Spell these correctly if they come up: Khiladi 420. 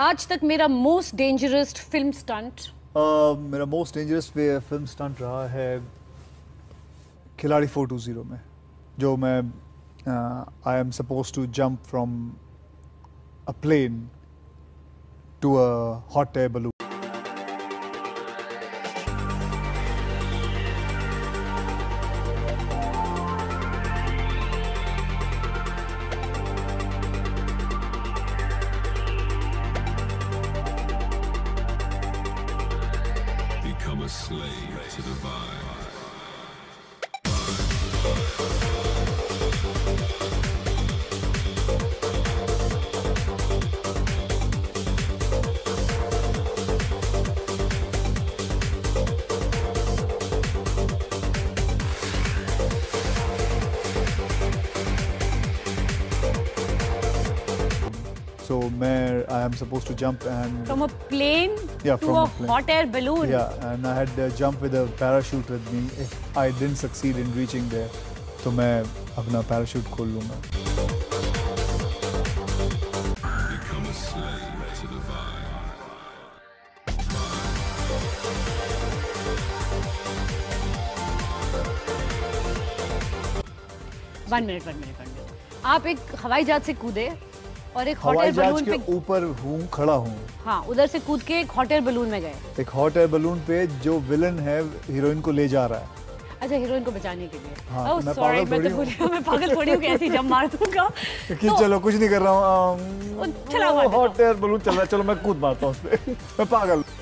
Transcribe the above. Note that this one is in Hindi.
आज तक मेरा मोस्ट डेंजरस फिल्म स्टंट? मेरा मोस्ट डेंजरस फिल्म स्टंट रहा है खिलाड़ी 420 में, जो मैं I am suppose to jump from a plane to a hot air balloon. Become a slave to the vibe. So, I am supposed to jump and from a plane to a hot air balloon. Yeah, and I had to jump with a parachute with me. If I didn't succeed in reaching there, तो मैं अपना parachute खोल लूँगा. Become a slave to the vibe. One minute. आप एक हवाई जहाज से कूदे और एक हॉट एयर बलून पे ऊपर खड़ा हूँ। हाँ, उधर से कूद के एक हॉट एयर बलून में गए। एक हॉट एयर बलून पे जो विलन है हीरोइन को ले जा रहा है। अच्छा, हीरोइन को बचाने के लिए। हाँ, मैं पागल थोड़ी हूँ कि ऐसे जंप मार दूँगा। कि चलो कुछ नहीं कर रहा हूँ, हॉट एयर बलून चल रहा है, चलो मैं कूद मारता हूँ उसपे, मैं पागल।